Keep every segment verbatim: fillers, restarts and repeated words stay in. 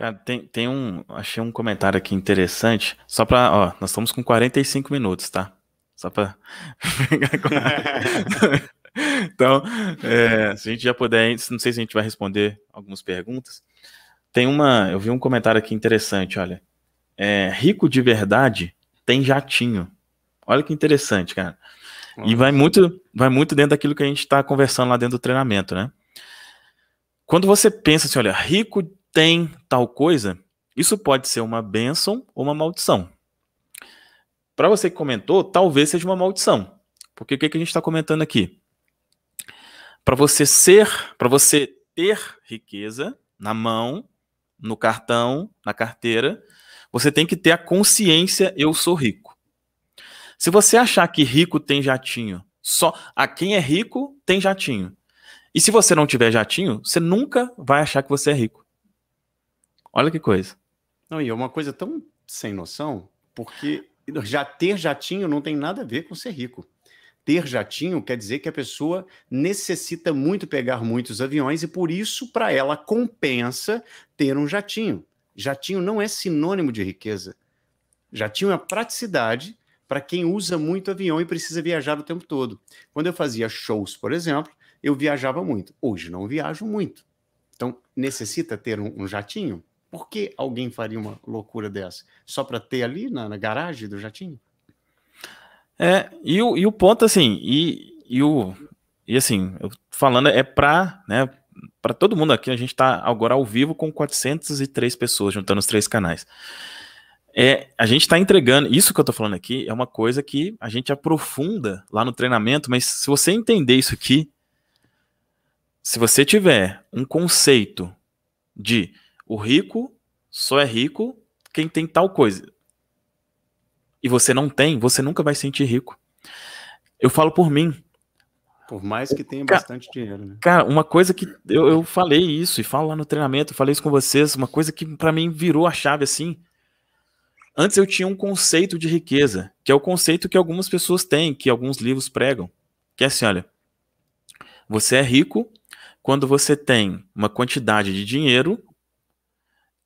Cara, tem, tem um. Achei um comentário aqui interessante. Só pra. Ó, nós estamos com quarenta e cinco minutos, tá? Só pra pegar com. Então, é, se a gente já puder, não sei se a gente vai responder algumas perguntas. Tem uma, eu vi um comentário aqui interessante, olha. É, rico de verdade tem jatinho. Olha que interessante, cara. E vai muito, vai muito dentro daquilo que a gente está conversando lá dentro do treinamento, né? Quando você pensa assim, olha, rico tem tal coisa, isso pode ser uma bênção ou uma maldição. Para você que comentou, talvez seja uma maldição. Porque o que, que a gente está comentando aqui? Para você ser, para você ter riqueza na mão, no cartão, na carteira, você tem que ter a consciência, eu sou rico. Se você achar que rico tem jatinho, só a quem é rico tem jatinho. E se você não tiver jatinho, você nunca vai achar que você é rico. Olha que coisa. Não, e é uma coisa tão sem noção, porque já ter jatinho não tem nada a ver com ser rico. Ter jatinho quer dizer que a pessoa necessita muito pegar muitos aviões e, por isso, para ela compensa ter um jatinho. Jatinho não é sinônimo de riqueza. Jatinho é praticidade para quem usa muito avião e precisa viajar o tempo todo. Quando eu fazia shows, por exemplo, eu viajava muito. Hoje não viajo muito. Então, necessita ter um, um jatinho? Por que alguém faria uma loucura dessa? Só para ter ali na, na garagem do jatinho? É, e o, e o ponto, assim, e, e, o, e assim, eu falando é para, né, para todo mundo aqui, a gente está agora ao vivo com quatrocentas e três pessoas, juntando os três canais. É, a gente está entregando, isso que eu estou falando aqui é uma coisa que a gente aprofunda lá no treinamento, mas se você entender isso aqui, se você tiver um conceito de o rico só é rico quem tem tal coisa, e você não tem, você nunca vai se sentir rico. Eu falo por mim. Por mais que tenha cara, bastante dinheiro, né? Cara, uma coisa que eu, eu falei isso, e falo lá no treinamento, eu falei isso com vocês, uma coisa que pra mim virou a chave assim. Antes eu tinha um conceito de riqueza, que é o conceito que algumas pessoas têm, que alguns livros pregam, que é assim, olha, você é rico quando você tem uma quantidade de dinheiro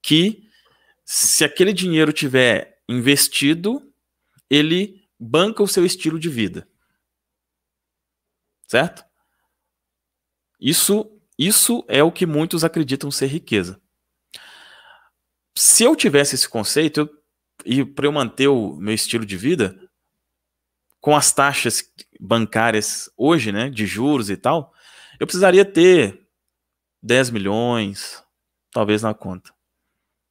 que, se aquele dinheiro tiver investido, ele banca o seu estilo de vida. Certo? Isso, isso é o que muitos acreditam ser riqueza. Se eu tivesse esse conceito, eu, e para eu manter o meu estilo de vida, com as taxas bancárias hoje, né, de juros e tal, eu precisaria ter dez milhões, talvez, na conta.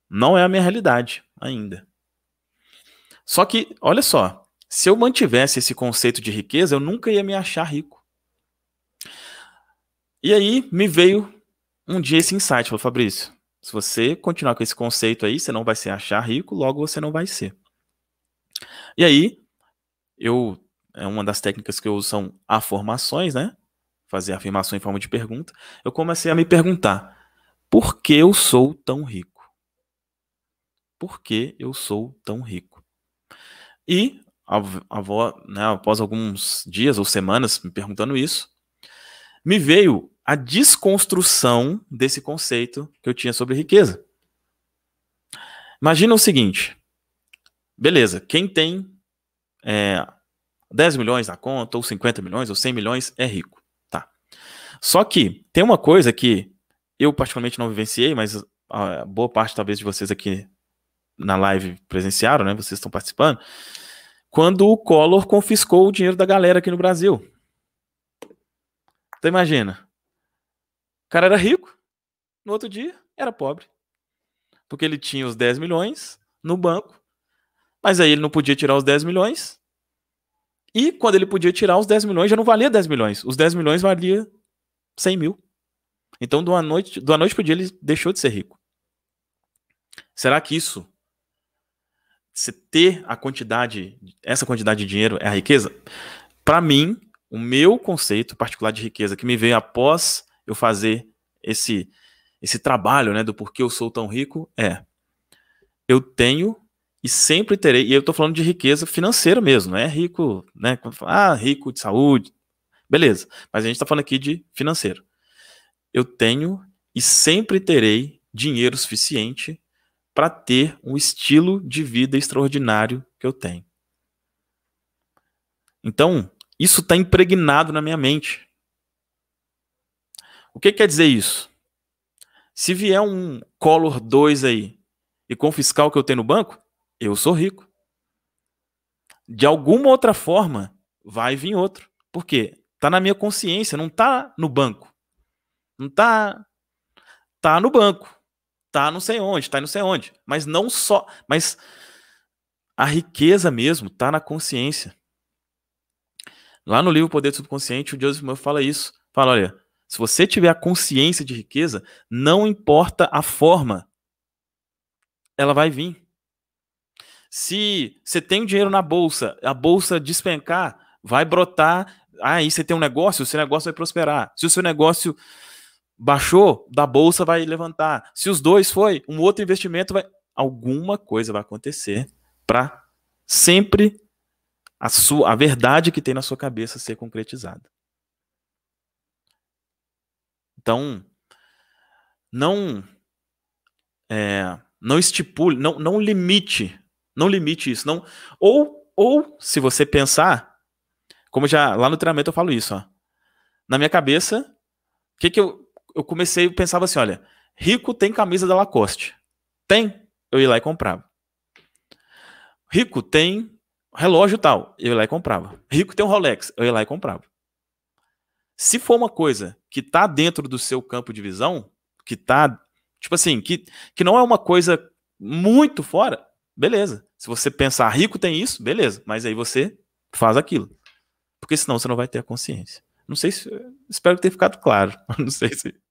Não é a minha realidade ainda. Só que, olha só, se eu mantivesse esse conceito de riqueza, eu nunca ia me achar rico. E aí me veio um dia esse insight, falou, Fabrício, se você continuar com esse conceito aí, você não vai se achar rico, logo você não vai ser. E aí, eu, uma das técnicas que eu uso são afirmações, né? Fazer afirmação em forma de pergunta. Eu comecei a me perguntar, por que eu sou tão rico? Por que eu sou tão rico? E a avó, né, após alguns dias ou semanas me perguntando isso, me veio a desconstrução desse conceito que eu tinha sobre riqueza. Imagina o seguinte, beleza, quem tem é, dez milhões na conta, ou cinquenta milhões, ou cem milhões, é rico. Tá. Só que tem uma coisa que eu particularmente não vivenciei, mas a boa parte talvez de vocês aqui na live presenciaram, né? Vocês estão participando. Quando o Collor confiscou o dinheiro da galera aqui no Brasil. Então imagina. O cara era rico, no outro dia era pobre. Porque ele tinha os dez milhões no banco, mas aí ele não podia tirar os dez milhões. E quando ele podia tirar os dez milhões, já não valia dez milhões. Os dez milhões valia cem mil. Então, de uma noite, de uma noite para o dia, ele deixou de ser rico. Será que isso, você ter a quantidade, essa quantidade de dinheiro é a riqueza? Para mim, o meu conceito particular de riqueza, que me veio após eu fazer esse, esse trabalho, né, do porquê eu sou tão rico, é, eu tenho e sempre terei, e eu estou falando de riqueza financeira mesmo, não é rico, né, ah, rico de saúde, beleza, mas a gente está falando aqui de financeiro. Eu tenho e sempre terei dinheiro suficiente para ter um estilo de vida extraordinário que eu tenho. Então, isso está impregnado na minha mente. O que quer dizer isso? Se vier um Collor dois aí e confiscar o que eu tenho no banco, eu sou rico. De alguma outra forma, vai vir outro. Por quê? Está na minha consciência, não está no banco. Não está... Está no banco. Está não sei onde, está não sei onde. Mas não só... Mas a riqueza mesmo está na consciência. Lá no livro O Poder do Subconsciente, o Joseph Murphy fala isso. Fala, olha, se você tiver a consciência de riqueza, não importa a forma, ela vai vir. Se você tem dinheiro na bolsa, a bolsa despencar, vai brotar, aí você tem um negócio, o seu negócio vai prosperar. Se o seu negócio baixou, da bolsa vai levantar. Se os dois foi, um outro investimento vai... Alguma coisa vai acontecer para sempre a, sua, a verdade que tem na sua cabeça ser concretizada. Então, não, é, não estipule, não, não limite... Não limite isso. Não. Ou, ou, se você pensar, como já lá no treinamento eu falo isso, ó. Na minha cabeça, o que, que eu, eu comecei, eu pensava assim, olha, rico tem camisa da Lacoste. Tem, eu ia lá e comprava. Rico tem relógio tal, eu ia lá e comprava. Rico tem um Rolex, eu ia lá e comprava. Se for uma coisa que está dentro do seu campo de visão, que está, tipo assim, que, que não é uma coisa muito fora... Beleza, se você pensar rico tem isso, beleza, mas aí você faz aquilo, porque senão você não vai ter a consciência. Não sei se, espero ter ficado claro, não sei se